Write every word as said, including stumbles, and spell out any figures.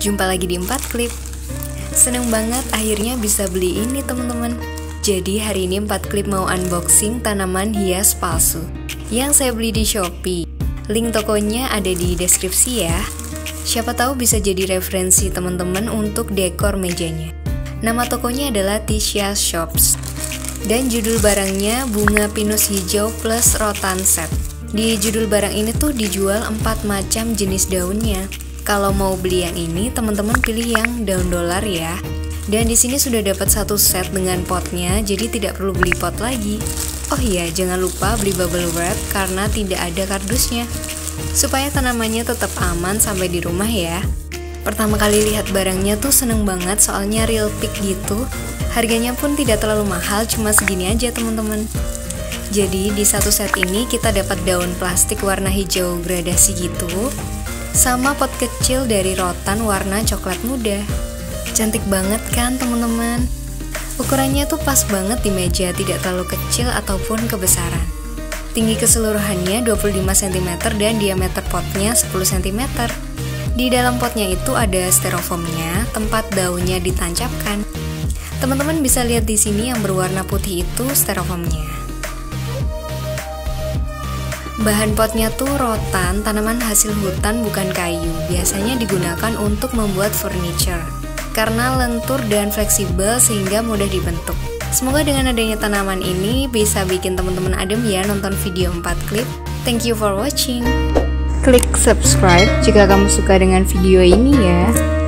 Jumpa lagi di Empat Klip. Seneng banget akhirnya bisa beli ini teman-teman. Jadi hari ini Empat Klip mau unboxing tanaman hias palsu yang saya beli di Shopee. Link tokonya ada di deskripsi ya. Siapa tahu bisa jadi referensi teman-teman untuk dekor mejanya. Nama tokonya adalah Tisha Shops. Dan judul barangnya bunga pinus hijau plus rotan set. Di judul barang ini tuh dijual empat macam jenis daunnya. Kalau mau beli yang ini, teman-teman pilih yang daun dolar ya. Dan di sini sudah dapat satu set dengan potnya, jadi tidak perlu beli pot lagi. Oh iya, jangan lupa beli bubble wrap karena tidak ada kardusnya, supaya tanamannya tetap aman sampai di rumah ya. Pertama kali lihat barangnya tuh seneng banget soalnya real pick gitu. Harganya pun tidak terlalu mahal, cuma segini aja teman-teman. Jadi di satu set ini kita dapat daun plastik warna hijau gradasi gitu, sama pot kecil dari rotan warna coklat muda. Cantik banget kan teman-teman? Ukurannya tuh pas banget di meja, tidak terlalu kecil ataupun kebesaran. Tinggi keseluruhannya dua puluh lima sentimeter dan diameter potnya sepuluh sentimeter. Di dalam potnya itu ada styrofoamnya, tempat daunnya ditancapkan. Teman-teman bisa lihat di sini yang berwarna putih itu styrofoamnya. Bahan potnya tuh rotan, tanaman hasil hutan bukan kayu, biasanya digunakan untuk membuat furniture. Karena lentur dan fleksibel sehingga mudah dibentuk. Semoga dengan adanya tanaman ini bisa bikin teman-teman adem ya nonton video Empat Klip. Thank you for watching. Klik subscribe jika kamu suka dengan video ini ya.